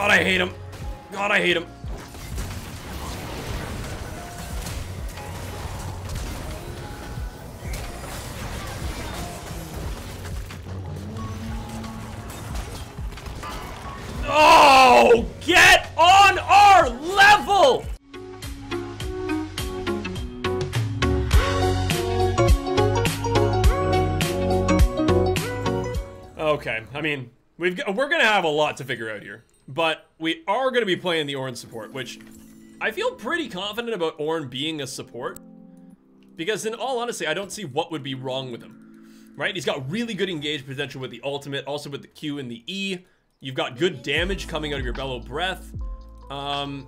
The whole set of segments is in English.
God, I hate him. God, I hate him. Oh, get on our level! Okay, I mean, we're gonna have a lot to figure out here, but we are gonna be playing the Ornn support, which I feel pretty confident about Ornn being a support, because in all honesty, I don't see what would be wrong with him, right? He's got really good engage potential with the ultimate, also with the Q and the E. You've got good damage coming out of your Bellow Breath. And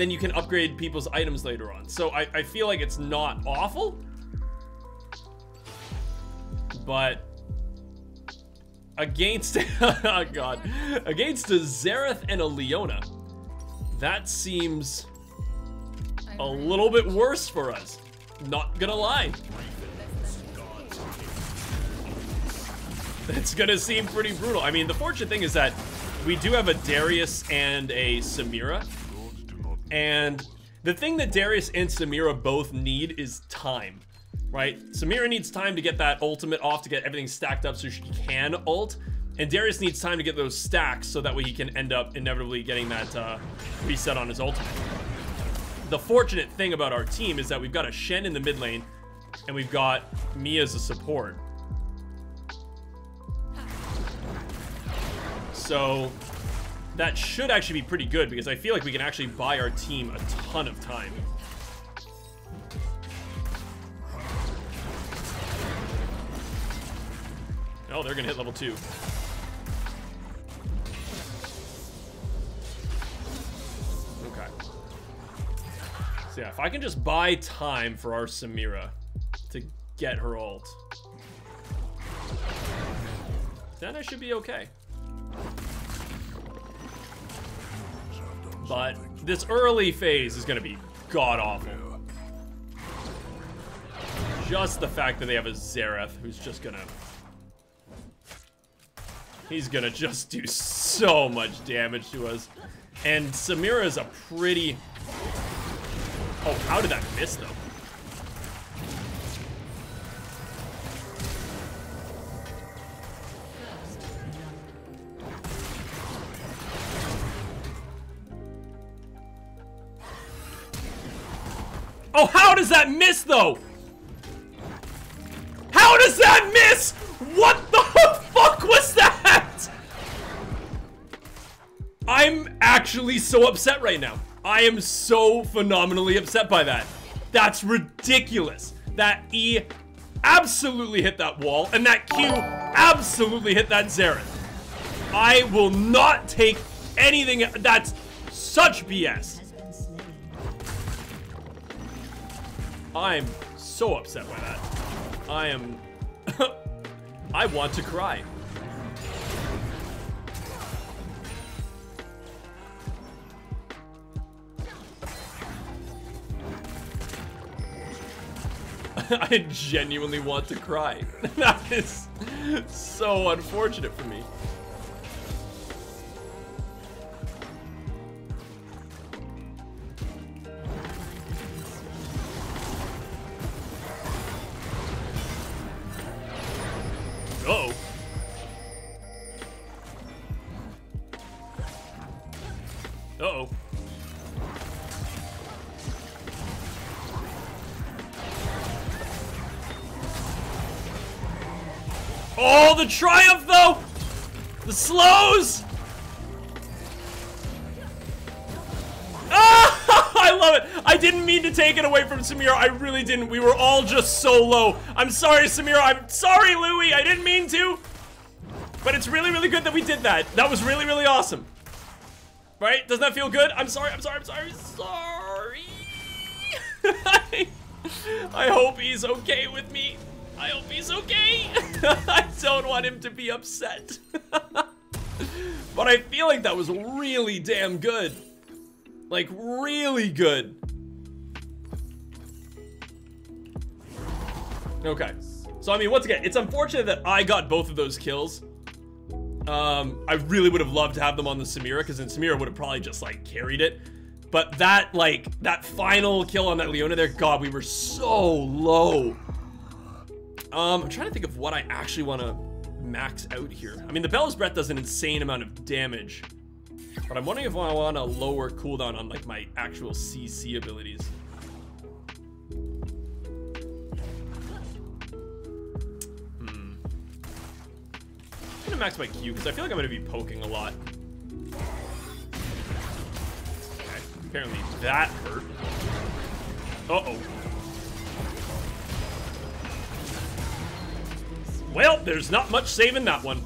then you can upgrade people's items later on. So I feel like it's not awful. But against, oh God, against a Xerath and a Leona, that seems a little bit worse for us. Not gonna lie. It's gonna seem pretty brutal. I mean, the fortunate thing is that we do have a Darius and a Samira. And the thing that Darius and Samira both need is time, right? Samira needs time to get that ultimate off, to get everything stacked up so she can ult. And Darius needs time to get those stacks so that way he can end up inevitably getting that reset on his ultimate. The fortunate thing about our team is that we've got a Shen in the mid lane and we've got Mia as a support. So that should actually be pretty good because I feel like we can actually buy our team a ton of time. Oh, they're gonna hit level 2. Okay. So yeah, if I can just buy time for our Samira to get her ult, then I should be okay. But this early phase is gonna be god-awful. Just the fact that they have a Xerath who's just gonna... he's gonna just do so much damage to us. And Samira's a pretty... oh, how did that miss, though? Oh, how does that miss, though? How does that miss? What the fuck was that? I'm actually so upset right now. I am so phenomenally upset by that. That's ridiculous. That E absolutely hit that wall, and that Q absolutely hit that Xerath. I will not take anything. That's such BS. I'm so upset by that. I am... I want to cry. I genuinely want to cry. That is so unfortunate for me. Uh-oh. Uh-oh. Oh, the triumph, though! The slows! Ah! I love it! I didn't mean to take it away from Samira. I really didn't. We were all just so low. I'm sorry, Samira. I'm sorry, Louie. I didn't mean to. But it's really, really good that we did that. That was really, really awesome. Right? Doesn't that feel good? I'm sorry. I'm sorry. I'm sorry. Sorry. I hope he's okay with me. I hope he's okay. I don't want him to be upset. But I feel like that was really damn good. Like, really good. Okay. So, I mean, once again, it's unfortunate that I got both of those kills. I really would have loved to have them on the Samira, because then Samira would have probably just like carried it. But that, like, that final kill on that Leona there, God, we were so low. I'm trying to think of what I actually want to max out here. I mean, the Bella's Breath does an insane amount of damage, but I'm wondering if I want a lower cooldown on like my actual CC abilities. I'm gonna max my Q because I feel like I'm gonna be poking a lot. Okay, apparently that hurt. Uh-oh. Well, there's not much saving that one.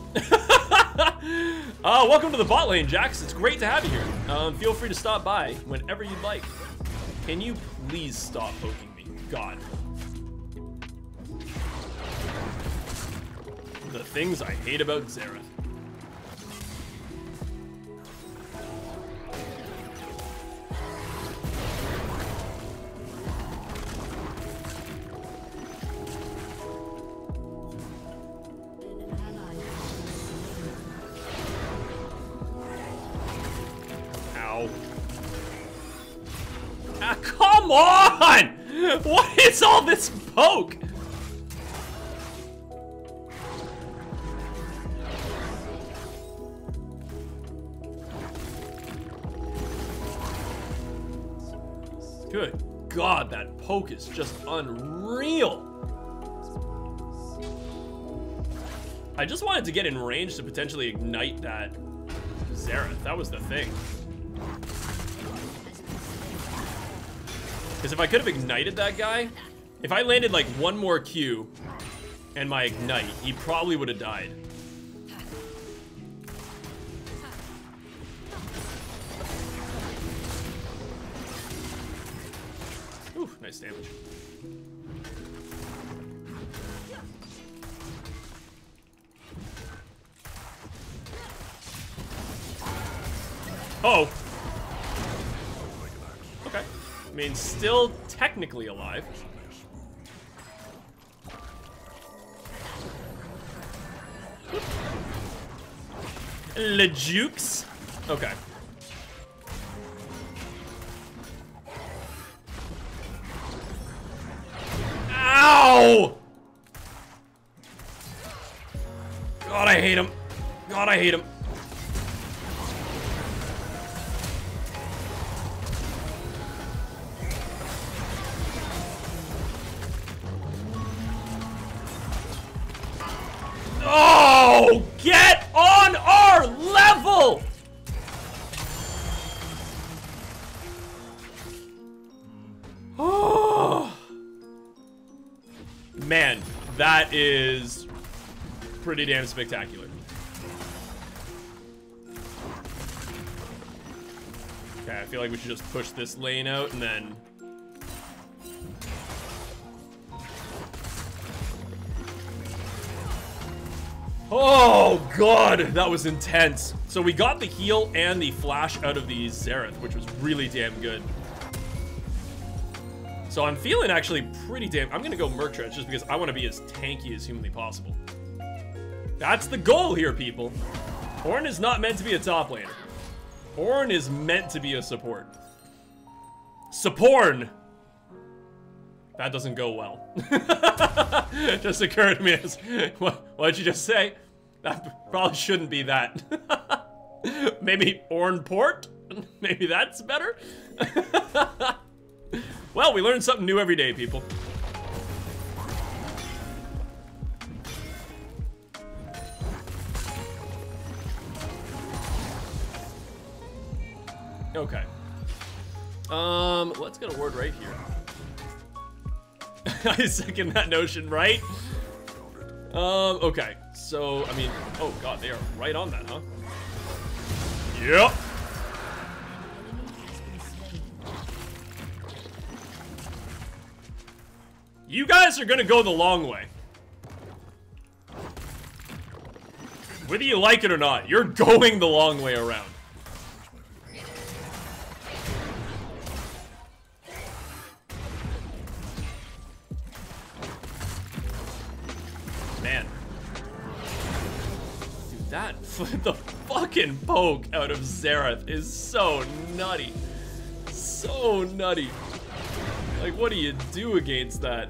Welcome to the bot lane, Jax. It's great to have you here. Feel free to stop by whenever you'd like. Can you please stop poking me? God. The things I hate about Xerath. What is all this poke? Good God, that poke is just unreal. I just wanted to get in range to potentially ignite that Xerath. That was the thing. Because if I could have ignited that guy, if I landed like one more Q and my ignite, he probably would have died. Ooh, nice damage. Oh. Okay. I mean, still technically alive. Le Jukes. Okay. Ow! God, I hate him. God, I hate him. Oh, get on our level! Oh. Man, that is pretty damn spectacular. Okay, I feel like we should just push this lane out and then... Oh God, that was intense. So we got the heal and the flash out of the Xerath, which was really damn good. So I'm feeling actually pretty damn, I'm gonna go Merc Treads just because I wanna be as tanky as humanly possible. That's the goal here, people. Ornn is not meant to be a top laner. Ornn is meant to be a support. Supporn. That doesn't go well. Just occurred to me as, what did you just say? That probably shouldn't be that. Maybe Ornn Port? Maybe that's better? Well, we learn something new every day, people. Okay. Let's get a ward right here. I second that notion, right? Okay. So, I mean, oh God, they are right on that, huh? Yep. You guys are gonna go the long way. Whether you like it or not, you're going the long way around. That, the fucking poke out of Xerath is so nutty. So nutty. Like, what do you do against that?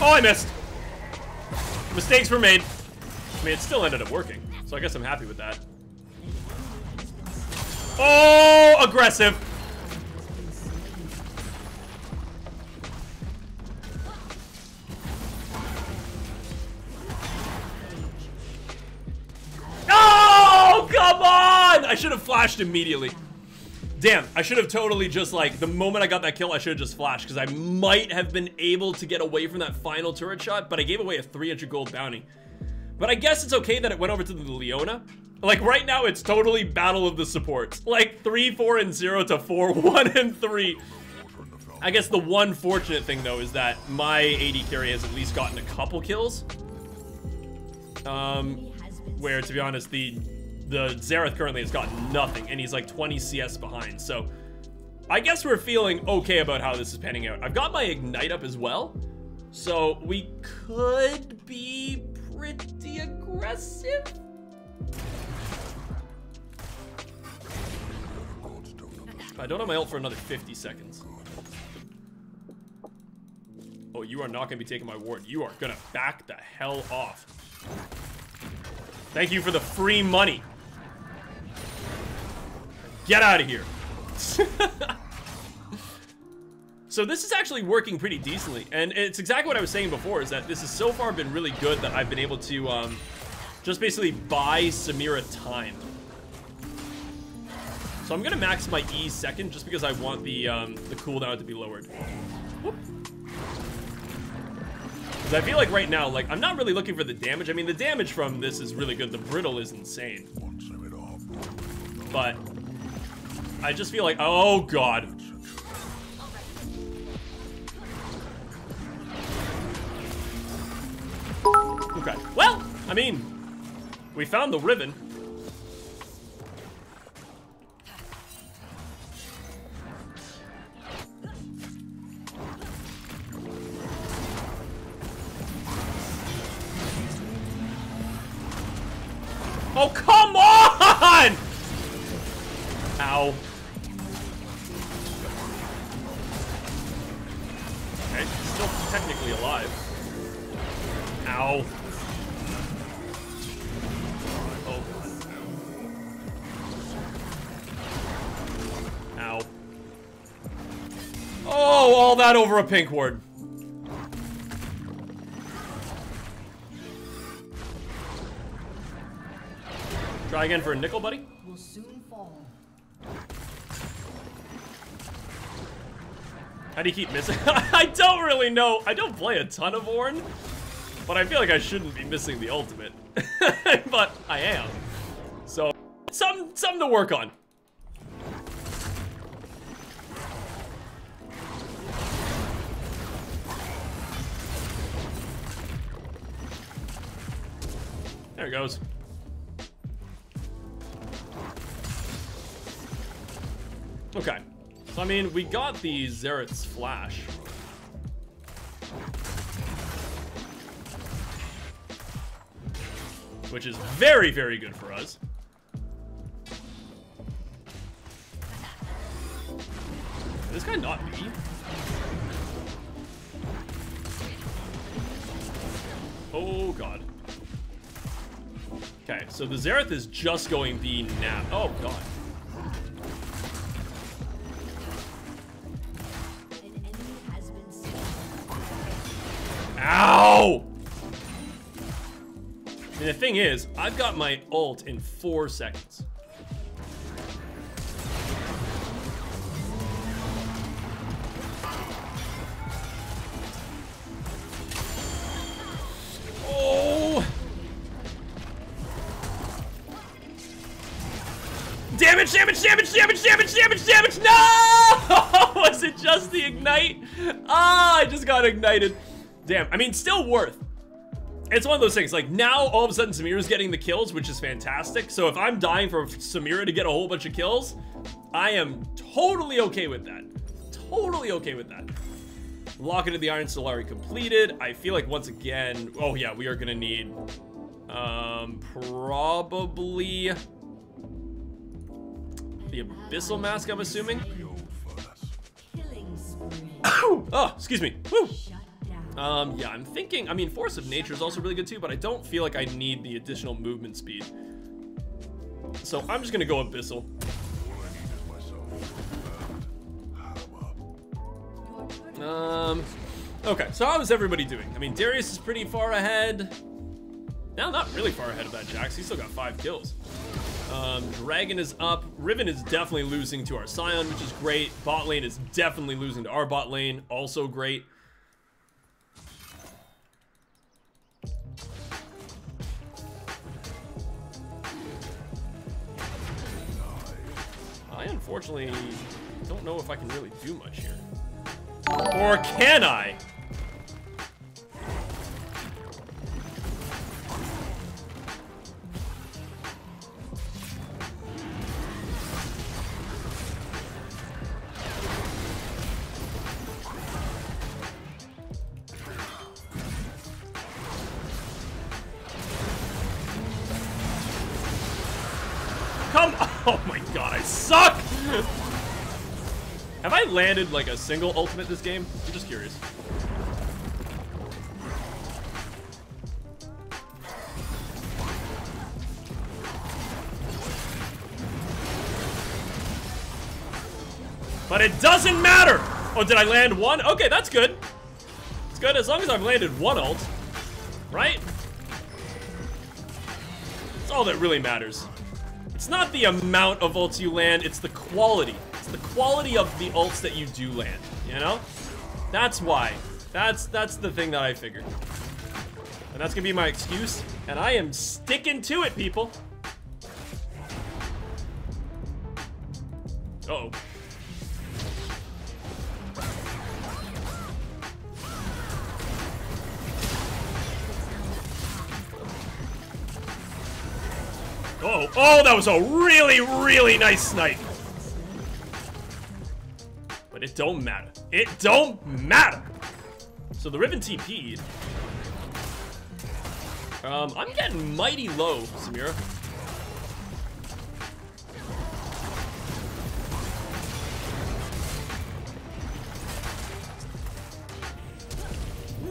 Oh, I missed. Mistakes were made. I mean, it still ended up working, so I guess I'm happy with that. Oh, aggressive. Oh, come on! I should have flashed immediately. Damn, I should have totally just, like, the moment I got that kill, I should have just flashed, because I might have been able to get away from that final turret shot, but I gave away a 300 gold bounty. But I guess it's okay that it went over to the Leona. Like, right now, it's totally battle of the supports. Like, 3-4-0 to 4-1-3. I guess the one fortunate thing, though, is that my AD carry has at least gotten a couple kills. Where, to be honest, the Xerath currently has gotten nothing, and he's like 20 CS behind. So I guess we're feeling okay about how this is panning out. I've got my Ignite up as well, so we could be pretty aggressive. I don't have my ult for another 50 seconds. Oh, you are not going to be taking my ward. You are going to back the hell off. Thank you for the free money. Get out of here. So this is actually working pretty decently, and it's exactly what I was saying before, is that this has so far been really good that I've been able to just basically buy Samira time. So I'm gonna max my E second just because I want the cooldown to be lowered. Whoop. I feel like right now, like, I'm not really looking for the damage. I mean, the damage from this is really good. The brittle is insane. But I just feel like, oh, God. Okay. Well, I mean, we found the Riven. Oh, come on! Ow. Okay, still technically alive. Ow. Oh. Ow. Oh, all that over a pink ward. Try again for a nickel, buddy. Will soon fall. How do you keep missing? I don't really know. I don't play a ton of Ornn, but I feel like I shouldn't be missing the ultimate. But I am. So, something to work on. There it goes. Okay, so I mean, we got the Xerath's flash. Which is very, very good for us. Is this guy not me? Oh, God. Okay, so the Xerath is just going B now. Oh, God. Ow! And the thing is, I've got my ult in 4 seconds. Oh! Damage, damage, damage, damage, damage, damage, damage! No! Was it just the ignite? Ah, I just got ignited. Damn, I mean, still worth. it's one of those things, like, now all of a sudden Samira's getting the kills, which is fantastic. So if I'm dying for Samira to get a whole bunch of kills, I am totally okay with that. Totally okay with that. Locket of the Iron Solari completed. I feel like once again, oh yeah, we are gonna need probably the Abyssal Mask, I'm assuming. Oh, excuse me. Woo. Yeah, I'm thinking, I mean, Force of Nature is also really good too, but I don't feel like I need the additional movement speed. So I'm just gonna go Abyssal. Okay, so how is everybody doing? I mean, Darius is pretty far ahead. Now, not really far ahead of that Jax. He's still got 5 kills. Dragon is up. Riven is definitely losing to our Sion, which is great. Bot lane is definitely losing to our bot lane, also great. I unfortunately don't know if I can really do much here. Or can I? Come on! Oh my god, I suck! Have I landed like a single ultimate this game? I'm just curious. But it doesn't matter! Oh, did I land one? Okay, that's good. It's good as long as I've landed one ult, right? It's all that really matters. It's not the amount of ults you land, it's the quality. The quality of the ults that you do land, you know? That's why. That's the thing that I figured. And that's gonna be my excuse, and I am sticking to it, people. Uh-oh. Uh-oh. Oh, that was a really, really nice snipe. It don't matter. It don't matter. So the Riven TP'd. I'm getting mighty low, Samira.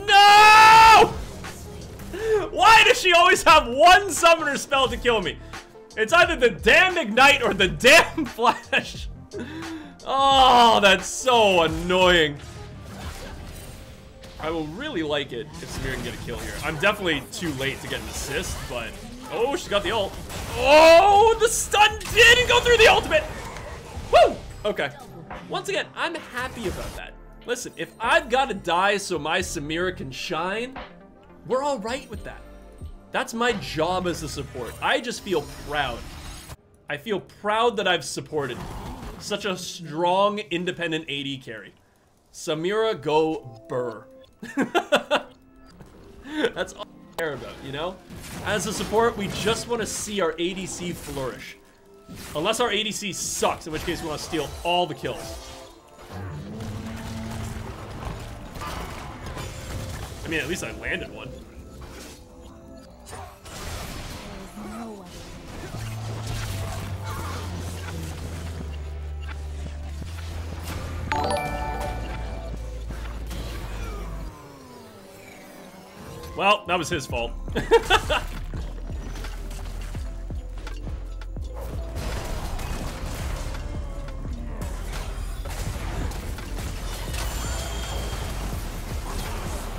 No! Why does she always have one summoner spell to kill me? It's either the damn Ignite or the damn Flash. Oh, that's so annoying. I will really like it if Samira can get a kill here. I'm definitely too late to get an assist, but... Oh, she got the ult. Oh, the stun didn't go through the ultimate. Woo! Okay. Once again, I'm happy about that. Listen, if I've got to die so my Samira can shine, we're all right with that. That's my job as a support. I just feel proud. I feel proud that I've supported such a strong, independent AD carry. Samira, go burr. That's all I care about, you know? As a support, we just want to see our ADC flourish. Unless our ADC sucks, in which case we want to steal all the kills. I mean, at least I landed one. Well, that was his fault.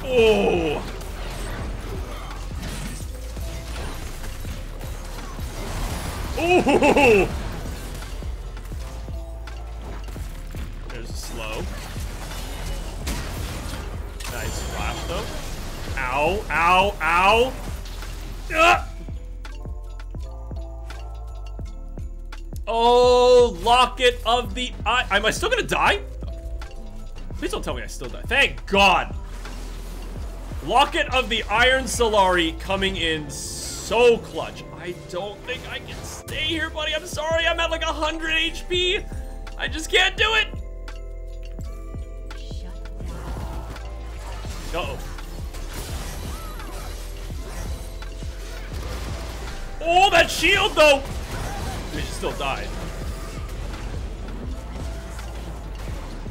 Oh. Oh. There's a slow. Nice flash though. Ow, ow, ow. Ugh. Oh, Locket of the Eye. Am I still gonna die? Please don't tell me I still die. Thank God. Locket of the Iron Solari coming in so clutch. I don't think I can stay here, buddy. I'm sorry. I'm at like 100 HP. I just can't do it. Uh-oh. Oh, that shield, though. I mean, she still died.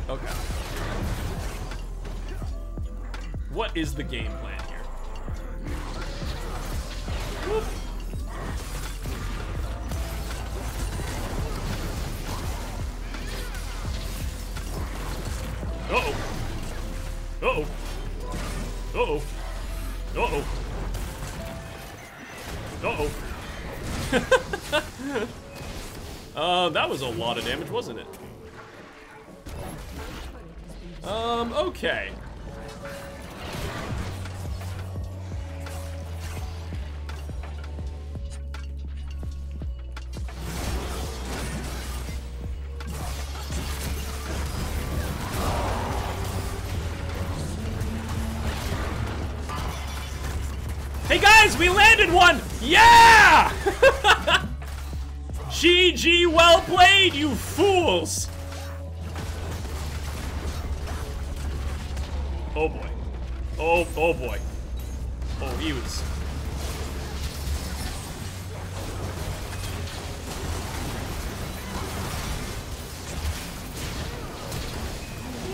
Okay. What is the game plan here? Whoop. Uh-oh. Uh-oh. Uh-oh. Uh-oh. Uh-oh. That was a lot of damage, wasn't it? Okay. Hey guys, we landed one! Yeah! GG, well played, you fools! Oh boy. Oh boy. Oh, he was...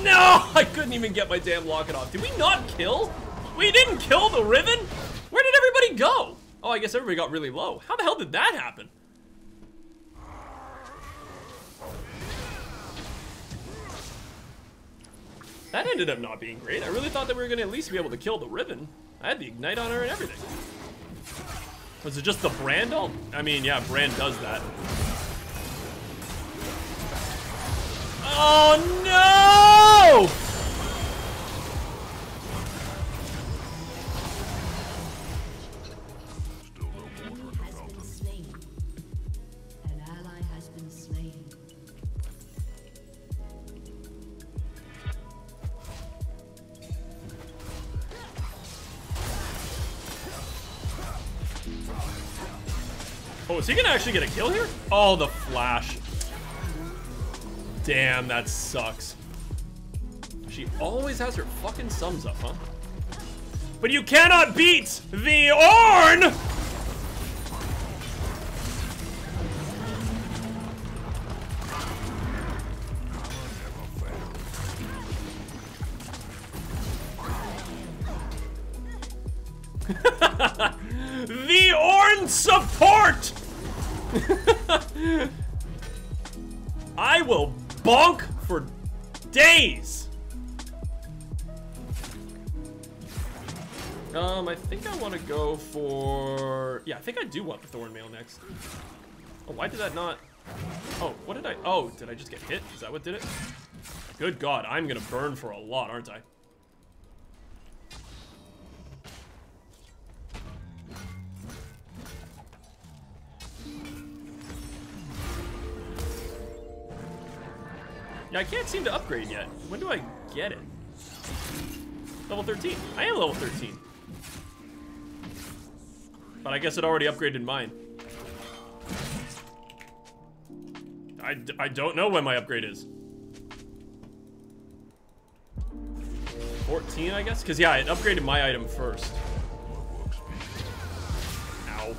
No! I couldn't even get my damn locket off. Did we not kill? We didn't kill the Riven? Where did everybody go? Oh, I guess everybody got really low. How the hell did that happen? That ended up not being great. I really thought that we were gonna at least be able to kill the Riven. I had the Ignite on her and everything. Was it just the Brand ult? I mean, yeah, Brand does that. Oh no! Oh, is he gonna actually get a kill here? Oh, the flash. Damn, that sucks. She always has her fucking sums up, huh? But you cannot beat the Ornn! The Ornn support! I will bonk for days. I think I want to go for... Yeah, I think I do want the Thornmail next. Oh, why did that not... Oh, what did I... Oh, did I just get hit? Is that what did it? Good God, I'm going to burn for a lot, aren't I? Yeah, I can't seem to upgrade yet. When do I get it? Level 13. I am level 13. But I guess it already upgraded mine. I don't know when my upgrade is. 14, I guess? Because, yeah, it upgraded my item first. Ow.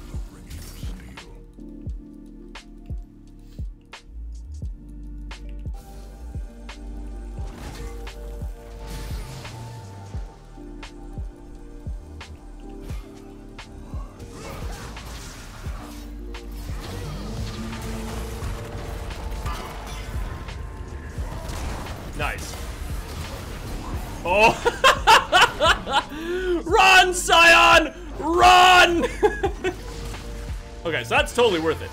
Nice. Oh. Run, Sion! Run! Okay, so that's totally worth it.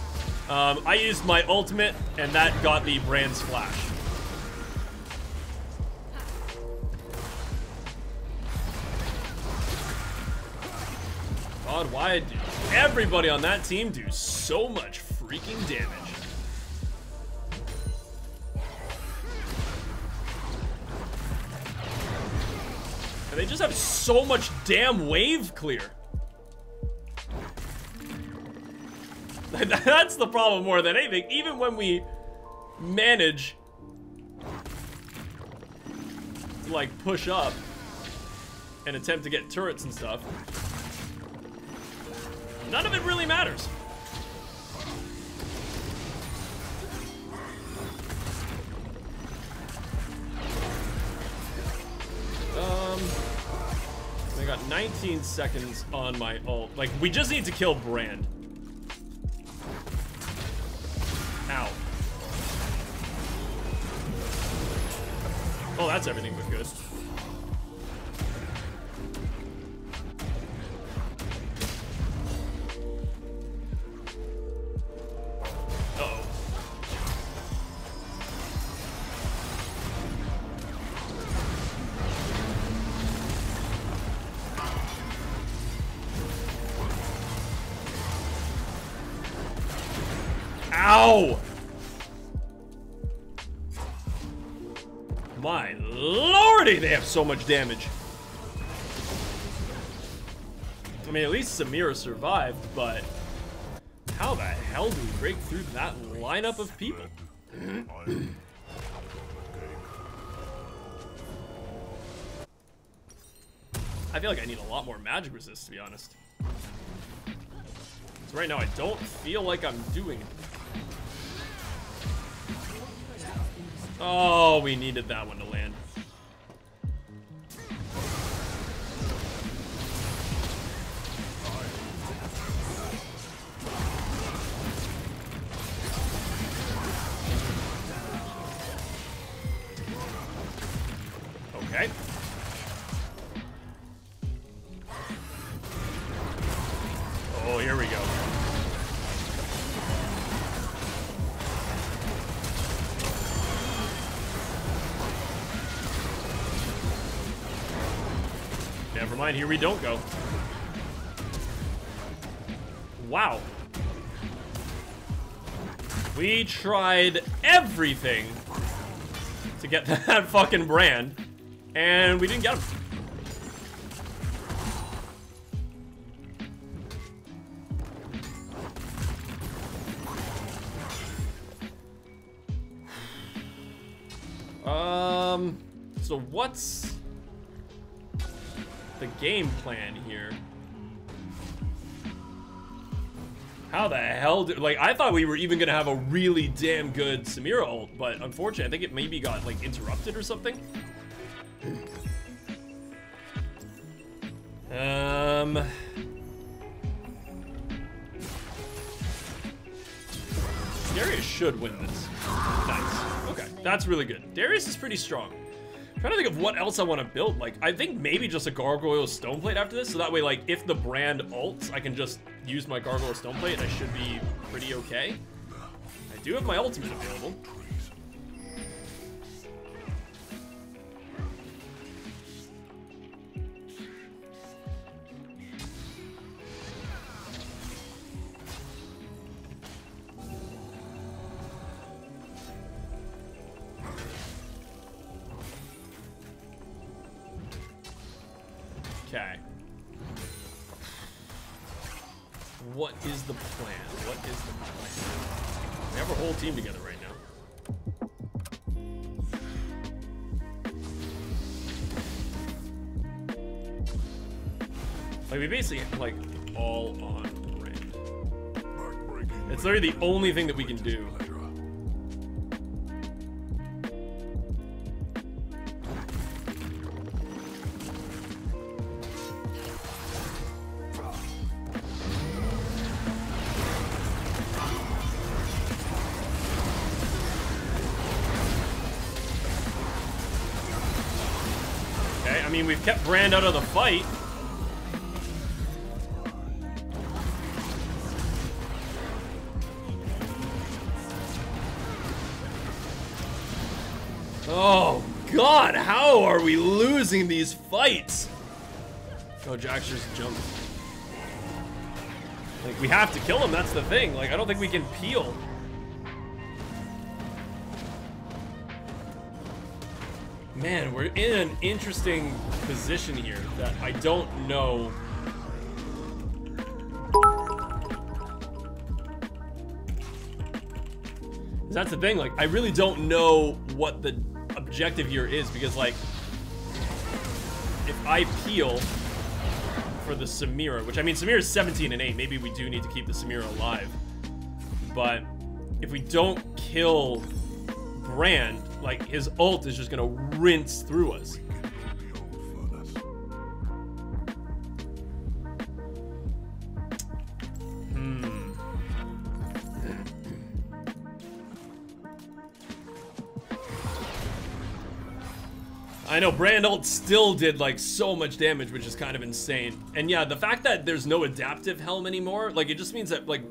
I used my ultimate, and that got the Brand Splash. God, why did everybody on that team do so much freaking damage? Are they They just have so much damn wave clear. That's the problem more than anything. Even when we manage to, like, push up and attempt to get turrets and stuff, none of it really matters. I got 19 seconds on my ult. Like, we just need to kill Brand. Ow. Oh, that's everything but good. Ow! My lordy, they have so much damage. I mean, at least Samira survived, but how the hell do we break through that lineup of people? I feel like I need a lot more magic resist, to be honest. So right now, I don't feel like I'm doing it. Oh, we needed that one to land. Okay. Oh, here we go. Never mind, here we don't go. Wow. We tried everything to get that fucking Brand, and we didn't get him. So what's the game plan here? How the hell did, like, I thought we were even gonna have a really damn good Samira ult, but unfortunately I think it maybe got like interrupted or something. Darius should win this. Nice. Okay, that's really good. Darius is pretty strong. I'm trying to think of what else I want to build. Like, I think maybe just a Gargoyle Stoneplate after this, so that way, like, if the Brand ults, I can just use my Gargoyle Stoneplate and I should be pretty okay. I do have my ultimate available. Okay. What is the plan? What is the plan? We have our whole team together right now. Like, we basically have, like, all on Brand. It's literally the only thing that we can do. I mean, we've kept Brand out of the fight. Oh, God, how are we losing these fights? Oh, Jax just jumped. Like, we have to kill him, that's the thing. Like, I don't think we can peel. Man, we're in an interesting position here that I don't know. That's the thing, like, I really don't know what the objective here is, because, like, if I peel for the Samira, which, I mean, Samira's 17 and 8, maybe we do need to keep the Samira alive, but if we don't kill Brand, like, his ult is just gonna rinse through us. I know Brand ult still did like so much damage, which is kind of insane. And yeah, the fact that there's no adaptive helm anymore, like, it just means that, like,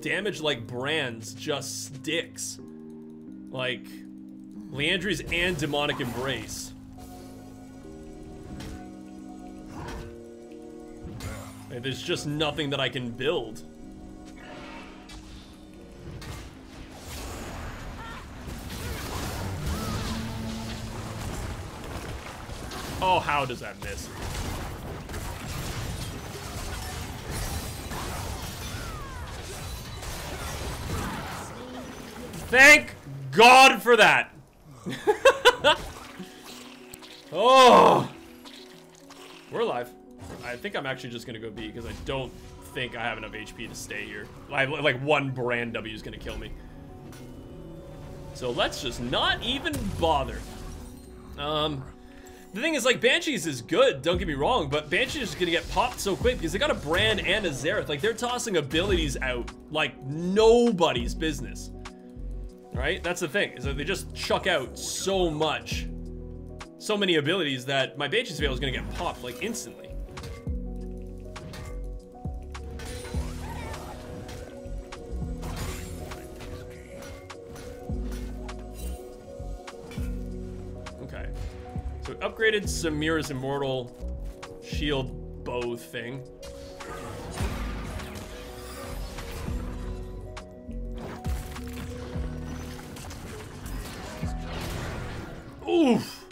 damage like Brand's just sticks. Like Liandry's and Demonic Embrace. Like, there's just nothing that I can build. Oh, how does that miss? Thank God for that. Oh, we're alive. I think I'm actually just gonna go B, because I don't think I have enough HP to stay here. Like one Brand W is gonna kill me. So let's just not even bother. The thing is, like, Banshees is good, don't get me wrong, but Banshees is gonna get popped so quick because they got a Brand and a Xerath. Like, they're tossing abilities out like nobody's business. Right? That's the thing, is that they just chuck out so much. So many abilities that my Banshees Veil is gonna get popped, like, instantly. So we upgraded Samira's Immortal Shield Bow thing. Oof!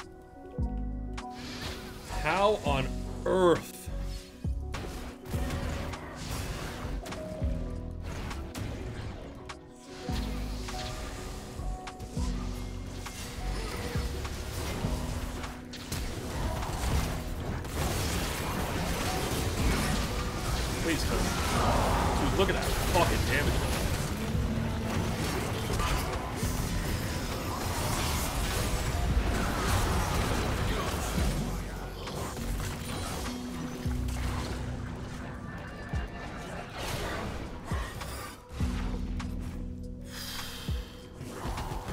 How on earth? Please, dude, look at that fucking damage.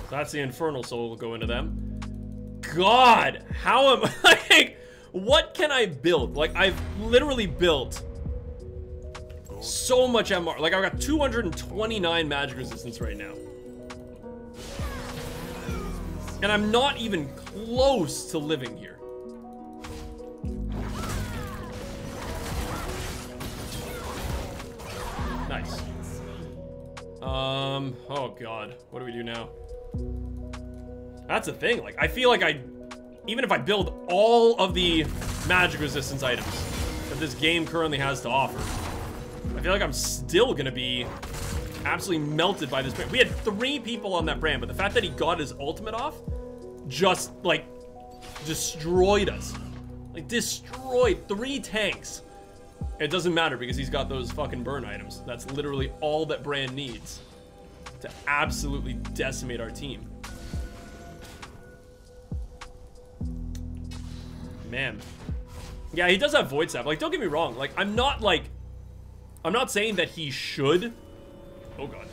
So that's the Infernal Soul, we'll go into them. God, how am I? Like, what can I build? Like, I've literally built so much MR. Like, I've got 229 magic resistance right now. And I'm not even close to living here. Nice. Oh God, what do we do now? That's the thing, like, I feel like even if I build all of the magic resistance items that this game currently has to offer, I feel like I'm still gonna be absolutely melted by this Brand. We had 3 people on that Brand, but the fact that he got his ultimate off just, like, destroyed us. Like, destroyed 3 tanks. It doesn't matter because he's got those fucking burn items. That's literally all that Brand needs to absolutely decimate our team. Man. Yeah, he does have Void Sap. Like, don't get me wrong. Like, I'm not saying that he should. Oh God.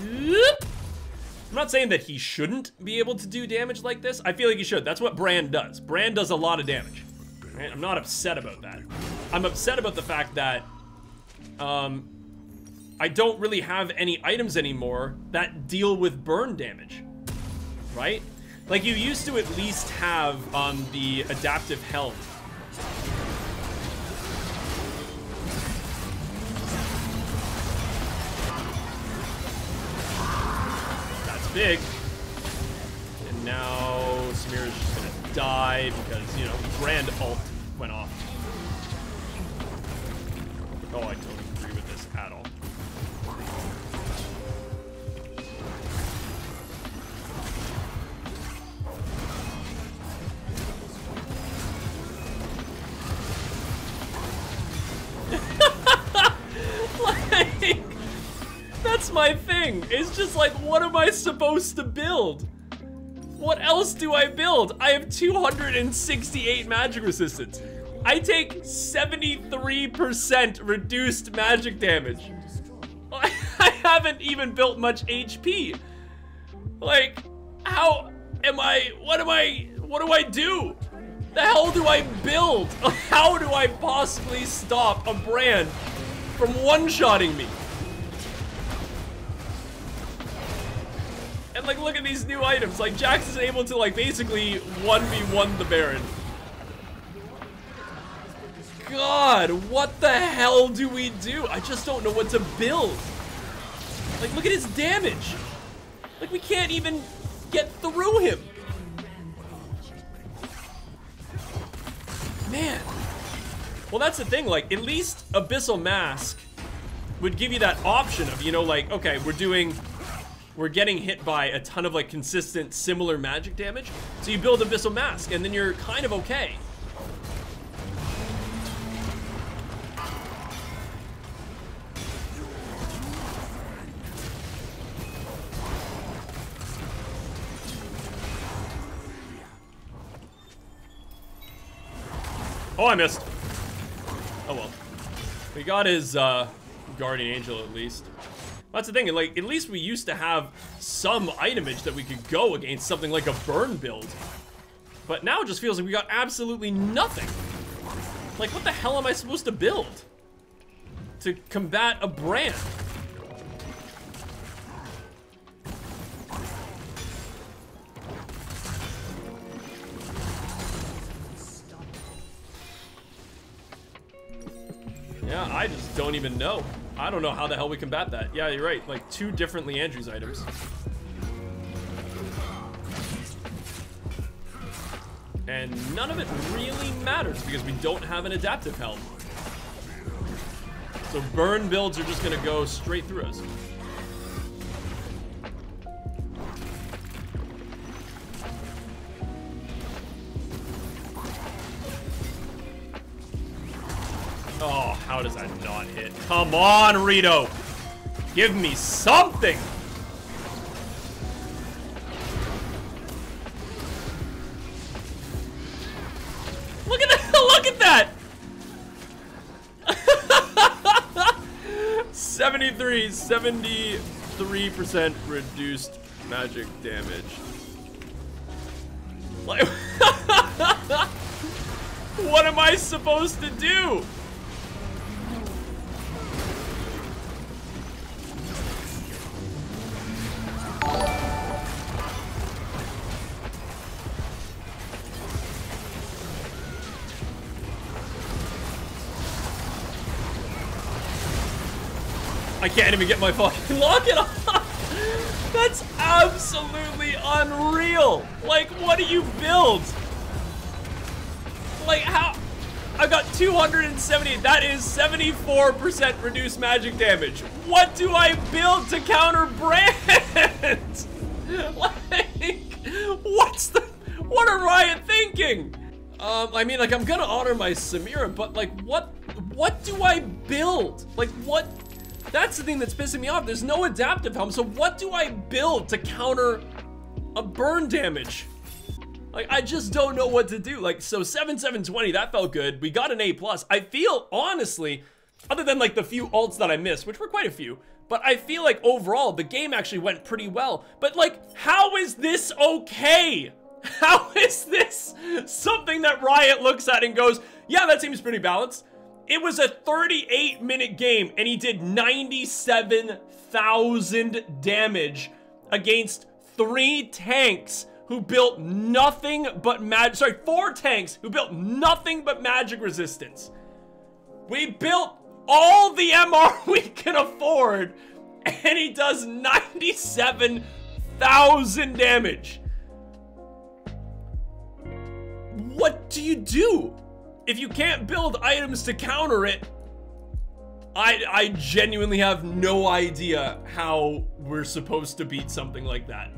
I'm not saying that he shouldn't be able to do damage like this. I feel like he should. That's what Brand does. Brand does a lot of damage. Right? I'm not upset about that. I'm upset about the fact that I don't really have any items anymore that deal with burn damage, right? Like, you used to at least have the Adaptive Helm. Big. And now Samira's just gonna die because, you know, Brand ult went off. Oh, I totally agree with this at all. Like, that's my thing. It's just like, what am I supposed to build? What else do I build? I have 268 magic resistance. I take 73% reduced magic damage. I haven't even built much HP. Like, how am I, what do I do? The hell do I build? How do I possibly stop a Brand from one-shotting me? And like, look at these new items. Like, Jax is able to like basically 1v1 the Baron. God, what the hell do we do? I just don't know what to build. Like, look at his damage. Like, we can't even get through him. Man. Well, that's the thing. Like, at least Abyssal Mask would give you that option of, you know, like, okay, we're doing... we're getting hit by a ton of like consistent similar magic damage, so you build Abyssal Mask and then you're kind of okay. Oh, I missed. Oh well, we got his Guardian Angel at least. That's the thing, like, at least we used to have some itemage that we could go against something like a burn build. But now it just feels like we got absolutely nothing. Like, what the hell am I supposed to build to combat a Brand? Yeah, I just don't even know. I don't know how the hell we combat that. Yeah, you're right. Like, two different Leandry's items. And none of it really matters because we don't have an Adaptive Helm. So burn builds are just going to go straight through us. Oh, how does that not hit? Come on, Rito! Give me something! Look at that! Look at that! 73% reduced magic damage. Like, what am I supposed to do? I can't even get my fucking locket off. That's absolutely unreal. Like, what do you build? Like, how? I got 270. That is 74% reduced magic damage. What do I build to counter Brand? Like, what are Riot thinking? I mean, like, I'm gonna honor my Samira, but like, what do I build? Like, what? That's the thing that's pissing me off. There's no Adaptive Helm, so what do I build to counter a burn damage? Like, I just don't know what to do. Like, so 7,720, that felt good. We got an A+. I feel, honestly, other than, like, the few ults that I missed, which were quite a few, but I feel like, overall, the game actually went pretty well. But, like, how is this okay? How is this something that Riot looks at and goes, yeah, that seems pretty balanced? It was a 38-minute game, and he did 97,000 damage against three tanks who built nothing but magic. Sorry, four tanks who built nothing but magic resistance. We built all the MR we can afford, and he does 97,000 damage. what do you do? If you can't build items to counter it, I genuinely have no idea how we're supposed to beat something like that.